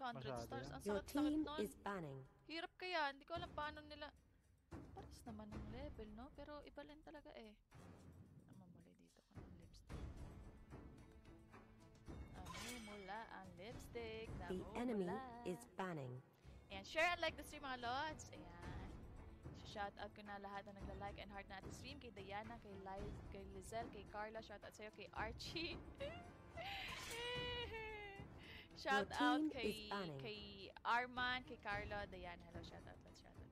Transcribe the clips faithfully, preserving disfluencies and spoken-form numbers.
six hundred stars. Ang sakit-sakit nun. Hirap kaya. Hindi ko alam paano nila. Pares naman ng level, no? Pero iba lang talaga eh. Namamuli dito ko ng lipstick. Namumula ang lipstick. The enemy is banning. Ayan, share and like the stream mga lods. Ayan. Shoutout ko na lahat na nagla-like and heart na at stream. Kay Diana, kay Liz, kay Lizelle, kay Carla. Shoutout sa'yo, kay Archie. Shoutout kay, kay Arman, kay Carla, Diana. Hello, shoutout. Let's shoutout.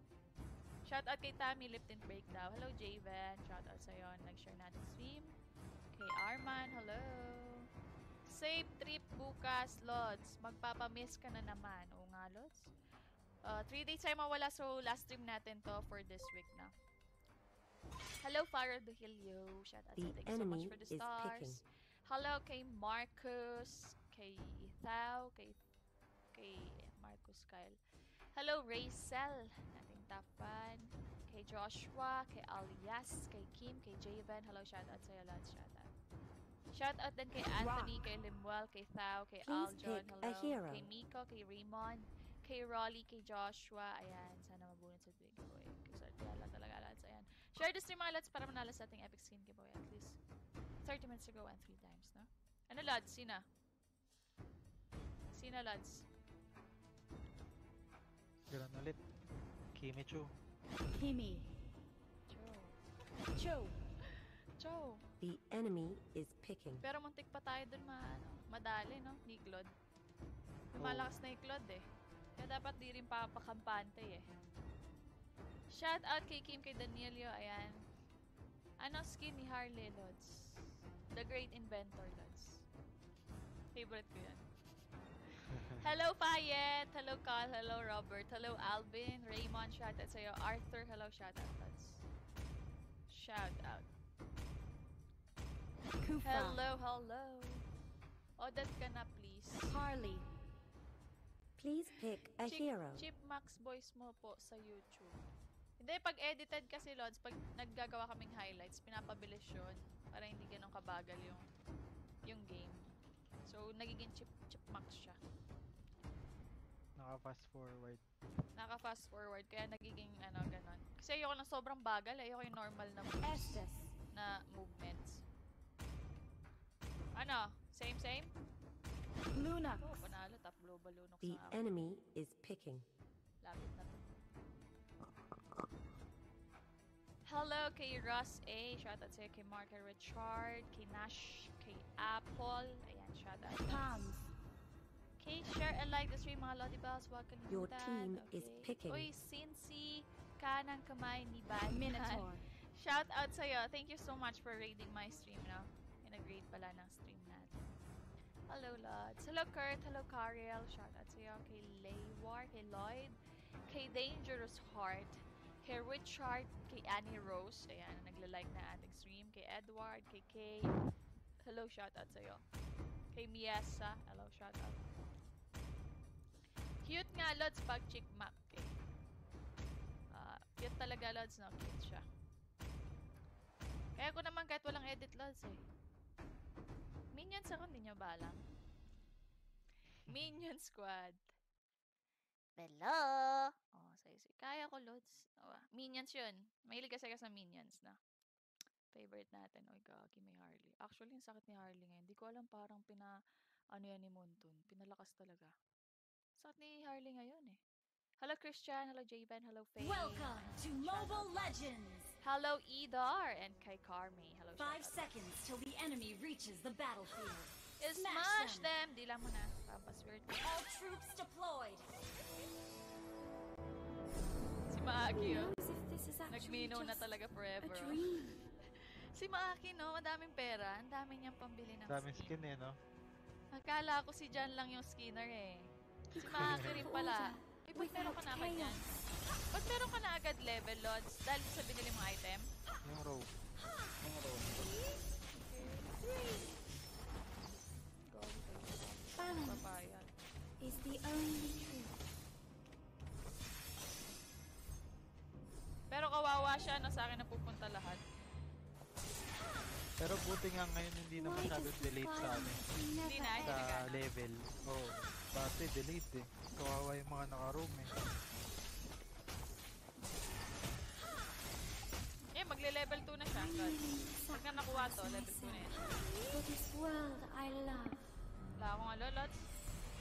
Shoutout kay Tammy, Lipton Breakdown. Hello, Javen. Shoutout sa'yo. Nag-share natin stream. Kay Arman, hello. Safe trip bukas, Lods. Magpapamiss ka na naman. Oo nga, Lods. Uh, three days tayo mawala, so last stream natin to for this week na. Hello, Farah Duhilio. Shout out to you. Thank you so much for the stars. Hello kay Marcus, kay Ithao, kay, kay Marcus Kyle. Hello, Raycel, nating tapan. Kay Joshua, kay Alias, kay Kim, kay Javen. Hello, shout out sa'yo lads. Shout out. Shout out din kay Anthony, kay Limuel, kay Thao, kay Aljon. Hello, kay Miko, kay Raymond. Kay Rolly, kay Joshua, ayan, sana mabunod sa big giveaway. Kasi wala talaga lads, ayan. Share this stream mga lads para manalo sa ating epic skin giveaway at least thirty minutes ago and three times, no? Ano lads? Sina? Sina lads? Ganun ulit. Kimi Cho. Kimi. Cho. Cho. Cho. The enemy is picking. Pero muntik pa tayo dun ma ano, madali, no? Ni Claude. Lumalakas na yung Claude eh. Kaya dapat di rin papakampante eh. Shout out kay Kim, kay Danilo, ayan. Ano skin ni Harley, Lods? The Great Inventor, Lods. Favorite ko yan. Hello, Payet! Hello, Carl! Hello, Robert! Hello, Alvin! Raymond, shout out sa'yo. Arthur, hello, shout out, Lods. Shout out. Kufa. Hello, hello! Odette ka na, please. Harley. Please pick a Chip, hero. Chip Max Boys mo po sa YouTube. Hindi, pag edited kasi, Lods, pag naggagawa kaming highlights, pinapabilis yun para hindi ganun kabagal yung yung game. So, nagiging Chip, Chip Max siya. Naka-fast forward. Naka-fast forward, kaya nagiging ano, ganun. Kasi ayoko ng sobrang bagal, ayoko yung normal na moves, na movements. Ano? Same, same? Lunax. Oh, panalo, top global Lunax. The enemy is picking. Lapit na to. Hello kay Ross A. Shout out sa'yo kay Mark and Richard, kay Nash, kay Apple. Ayan, shout out. Pams. Okay, share and like the stream mga Lodi Bells. Huwag kalimutan. Your team okay. is picking. Uy, Cincy, kanang kamay ni Batman. Minotaur. Shout out sa'yo. Thank you so much for raiding my stream now. Nag-raid pala ng stream natin. Hello, Lods. Hello, Kurt. Hello, Kariel. Shoutout sa'yo kay Laywar, kay Lloyd, kay Dangerous Heart, kay Richard, kay Annie Rose. Ayan, nagla-like na ating stream. Kay Edward, kay Kay. Hello, shoutout sa'yo. Kay Miesa. Hello, shoutout. Cute nga, Lods, pag chick map. Eh. Uh, cute talaga, Lods. No? Cute siya. Kaya ko naman kahit walang edit, Lods, eh. Minions ako, hindi nyo ba alam? Minion squad. Hello! Oh, sayo sayo. Kaya ko, Lods. Oh, minions yun. Mahilig kasi ka sa minions na. Favorite natin. Uy, gagi, may Harley. Actually, yung sakit ni Harley ngayon. Hindi ko alam, parang pina... Ano yan ni Montun? Pinalakas talaga. Sakit ni Harley ngayon eh. Hello, Christian. Hello, Jayben. Hello, Faye. Welcome to Mobile Legends! Hello, Idar and Kai Carmi. Hello, Five seconds till the enemy reaches the battlefield. Smash them! Di lang muna. Pampaswear. All troops deployed! Si Maaki, oh. Nagmino na talaga forever. Si Maaki, no? Madaming pera. Ang dami niyang pambili ng skin. Daming skin, eh, no? Akala ko si Jan lang yung skinner, eh. Si Maaki rin pala. Ay, pag meron ka naman yan. Pag meron ka na agad level, Lods, dahil sa binili mong item? Yung row. Yung row. Balance is the only truth. Pero kawawa siya, no? Sa akin napupunta lahat. Pero buti nga ngayon hindi na masyadong delete sa amin. Hindi na? Sa level. Oo. Dati delete eh. Kawawa yung mga naka-room eh. Eh, magle-level two na siya. Pag na nakuha to, level two na yan. For this world I love. Wala akong alo, Lots.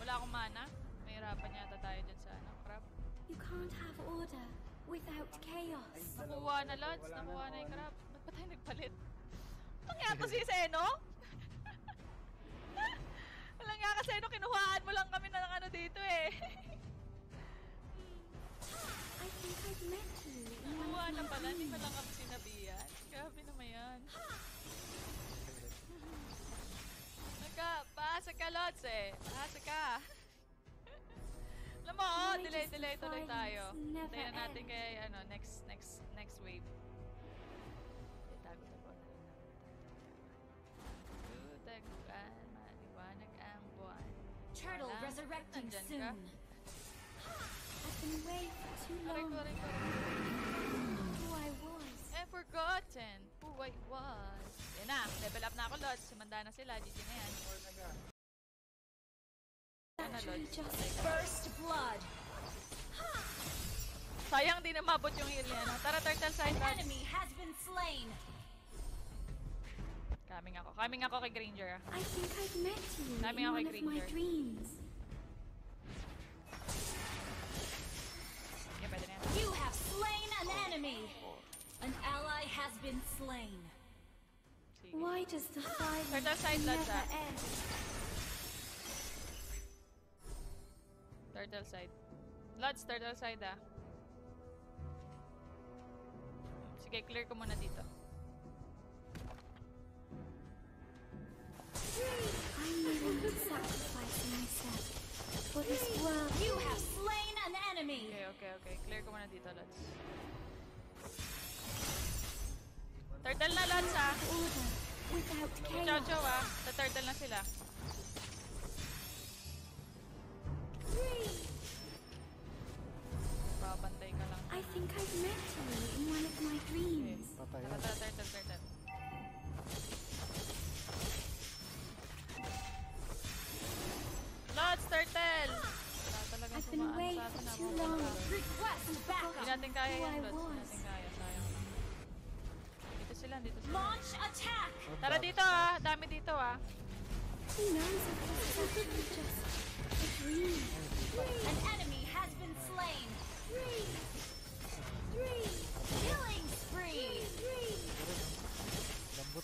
Wala akong mana. Mahirapan yata tayo dyan sa ano, crap. You can't have order without chaos. Nakuha na, Lots. Nakuha na yung crap. Ba't ba tayo nagpalit? Pangyari ko si Seno? Walang nga kasi ano, kinuhaan mo lang kami na lang ano dito eh. I think I've met you. Nakuha na pala, hindi pa lang kami sinabihan. Grabe naman yan. Naka, paasa ka, Lods eh. Paasa ka. Alam mo, oh, delay, delay, tuloy tayo. Hintayin na natin kay, ano, next, next, next wave. Tutaguan, maliwanag ang buwan. Turtle resurrecting soon. I've been away for too long. Who I was. And forgotten who I was. Yan na, level up na ako, Lods. Sumanda na sila, G G na yan. First blood. Sayang di na mabot yung heal niya. Tara, turtle side. An enemy has been slain. Kaming ako. Kaming ako kay Granger. I think I've met you Kaming in ako one kay of my dreams. Yeah, pwede na yan. You have slain an enemy. An ally has been slain. Sige. Why does the fight never end? Turtle side. Lods, turtle side ah. Sige, clear ko muna dito. I'm willing to sacrifice myself for this world. You have slain an enemy. Okay, okay, okay. Clear ko muna dito, Lods. Turtle na, Lods, ha? Without chaos. Chow, chow, ha? Taturtle na sila. Papantay ka lang. I think I've met you in one of my dreams. Okay. Tara, turtle, turtle. Lods, turtle! I've been away for too long. Request backup! Hindi natin kaya yan, Lods. Hindi natin kaya. Sayang. Dito sila, dito sila. Launch attack! Tara dito ah! Dami dito ah! An enemy has been slain! Killing spree!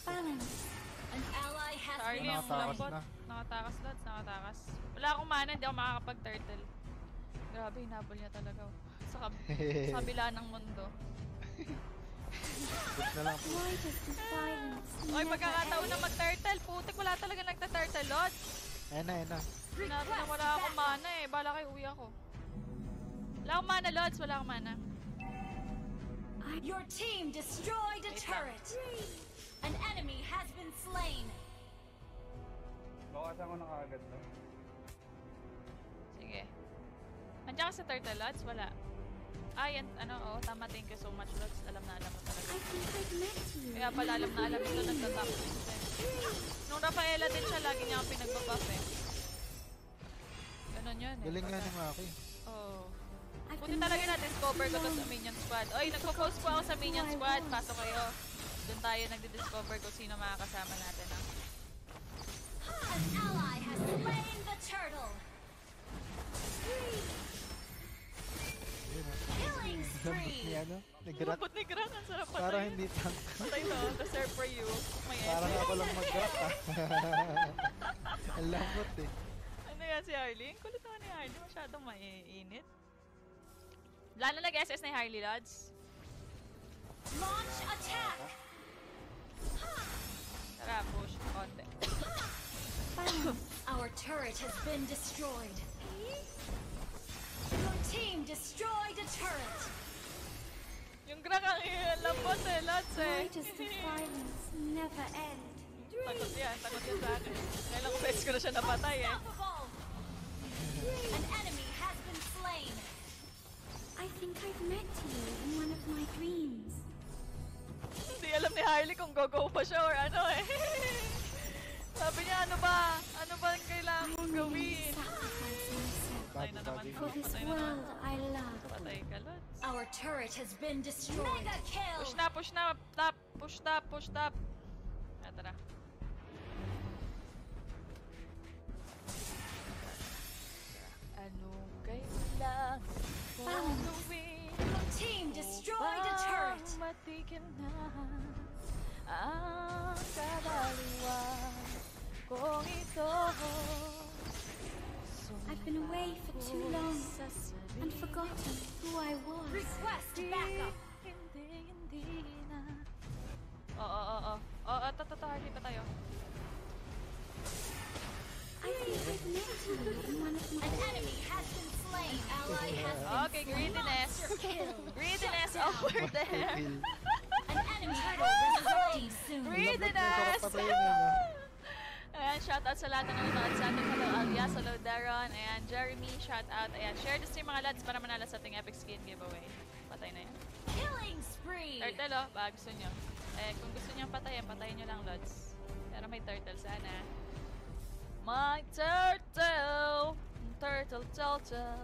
Balance! An ally has been slain. Nakatakas, Lods. Nakatakas. Wala akong mana. Hindi ako makakapag-turtle. Grabe, hinabol niya talaga. Sa kabila ng mundo. Oy, pagkakataon na mag-turtle. Putik, wala talaga nagta-turtle, Lods. Ayan na, ayan na. Hinabol na wala akong mana eh. Bala kayo, uwi ako. Wala akong mana, Lods. Wala akong mana. Your team destroyed a turret. An enemy has been slain. Bawasan ko na kaagad na. Sige. Nandiyan ka sa turtle, Lods? Wala. Ah, yan. Ano, oo. Tama, thank you so much, Lods. Alam na alam mo talaga. Kaya pala alam na alam ito nagtatap. Nung Rafaela din siya, lagi niya ang pinagbabuff eh. Ganon yun eh. Galing nga naman ako eh. Oo. Puti talaga na-discover ko to sa minion squad. Oy, nagpo-post po ako sa minion squad. Pasok kayo. Doon tayo nagdi-discover kung sino makakasama natin ang. An ally has slain the turtle. Killing spree. Lambot ni Grant. Ang sarap patay. Parang hindi tank. Patay to. Deserve for you. May S. Parang ako lang mag-grap ha. Ang lambot eh. Ano yan si Harley? Ang kulit naman ni Harley. Masyadong mainit. Lalo nag-S S na yung Harley, Lods. Launch attack! Tara, push konti. Our turret has been destroyed. Your team destroyed a turret. Yung grang ang lambot eh, Lods eh. Why does the violence never end? Takot yan, takot yan sa akin. Kailang best ko na siya napatay eh. An enemy has been slain. I think I've met you in one of my dreams. Hindi alam ni Harley kung go-go pa siya or ano eh. Sabi niya, ano ba? Ano ba ang kailangan kong gawin? For this world I love. Our turret has been destroyed. Mega kill. Push na, push na, tap, push tap, push tap. Tara. Ano kailan? Your team destroyed a turret. Ang kadaliwa kong ito. I've been away for too long and forgotten who I was. Request backup. Oh oh oh oh oh oh tatatahali pa tayo. I think I've never seen one of my. An enemy has been slain. An ally has been slain. Okay, greediness. Greediness over there. An enemy has been slain. Greediness. Ayan, shoutout sa lahat na nanonood sa atin. Hello Alia, hello Daron, ayan, Jeremy, shoutout. Ayan, share this stream mga lads para manalo sa ating epic skin giveaway. Patay na yan. Killing spree! Turtle oh, baka gusto nyo. Eh, kung gusto nyo patayin, patayin nyo lang lods. Pero may turtle sana. My turtle! Turtle, turtle.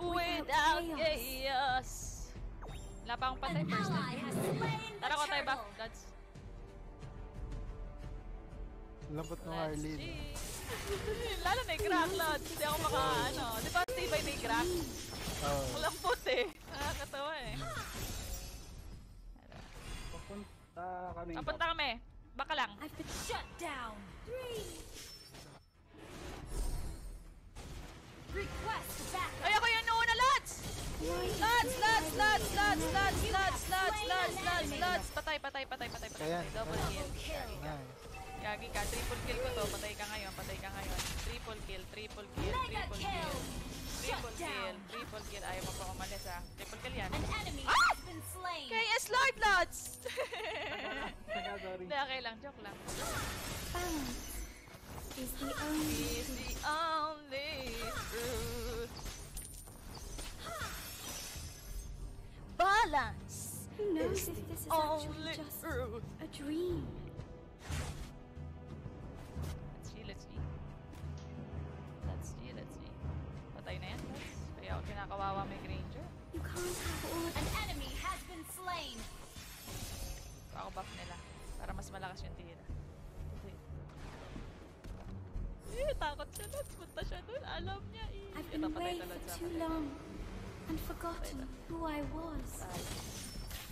Without chaos! Wala pa akong patay first time. Tara ko tayo back, lods. Lambot ng Arlene. Lalo na i-crack, Lods. Hindi ako maka, ano. Di ba, tibay na i-crack? Oo. Lambot eh. Nakakatawa eh. Papunta kami. Papunta kami. Baka lang. I've been shut down. Three. Request back. Ayoko yung nuuna, Lods! Lods, Lods, Lods, Lods, Lods, Lods, Lods, Lods, Lods, Lods. Patay, patay, patay, patay, patay. Double kill. Nice. Gagi ka, triple kill ko to, patay ka ngayon, patay ka ngayon. Triple kill, triple kill, triple kill. Triple kill, triple kill. Ayaw mo pa umalis ha. Triple kill yan. Ah! K S Lord Lods! Hindi, okay lang, joke lang. Bang is the only truth. Balance is the only truth. A dream. Kawawa may Granger. You can't have all. An enemy has been slain. Ako buff nila para mas malakas yung tira. Eh, takot siya Lods. Punta siya doon. Alam niya eh. I've been away for too long and forgotten who I was.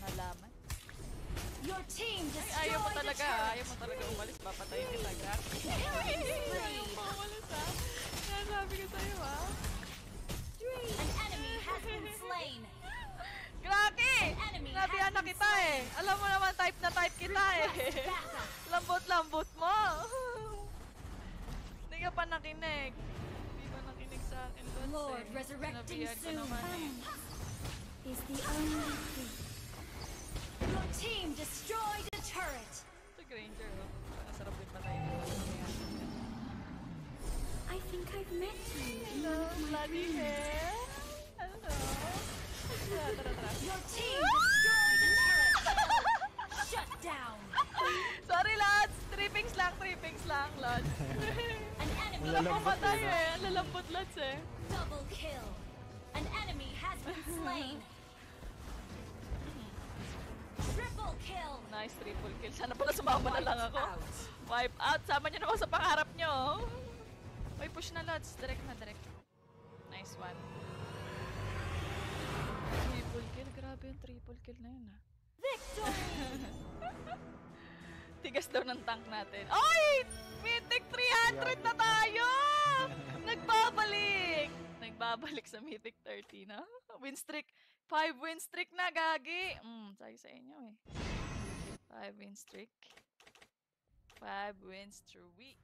Nalaman. Your team destroyed. Ayaw mo talaga. Ayaw mo talaga umalis. Papatayin kita. Ayaw mo umalis ha. Nasabi ko sa'yo ha. An enemy has been slain. Grabe! Nabihan na kita eh. Alam mo naman type na type kita eh. Lambot-lambot mo. Hindi ka pa nakinig. Hindi ka nakinig sa akin. Lord, resurrecting soon. Is the only thing. Your team destroyed a turret. Ito Granger. Sarap din patay. I think I've met you. Hello, bloody hair. Hello. Your team destroyed the turret. Shut down. Sorry, Lods. Three pings lang, three pings lang, Lods. An enemy has been slain. Lalambot, Lods eh. Double kill. An enemy has been slain. Triple kill. Nice triple kill. Sana pala sumama na lang ako. Wipe out. Sama nyo naman sa pangarap nyo. Uy, push na Lods. Direct na, direct. Nice one. Triple kill. Grabe yung triple kill na yun, ha? Victory! Tigas daw ng tank natin. Oy! Mythic three hundred na tayo! Nagbabalik! Nagbabalik sa Mythic thirty, na? Win streak. five win streak na, gagi! Hmm, sayo sa inyo, eh. five win streak. five wins through week.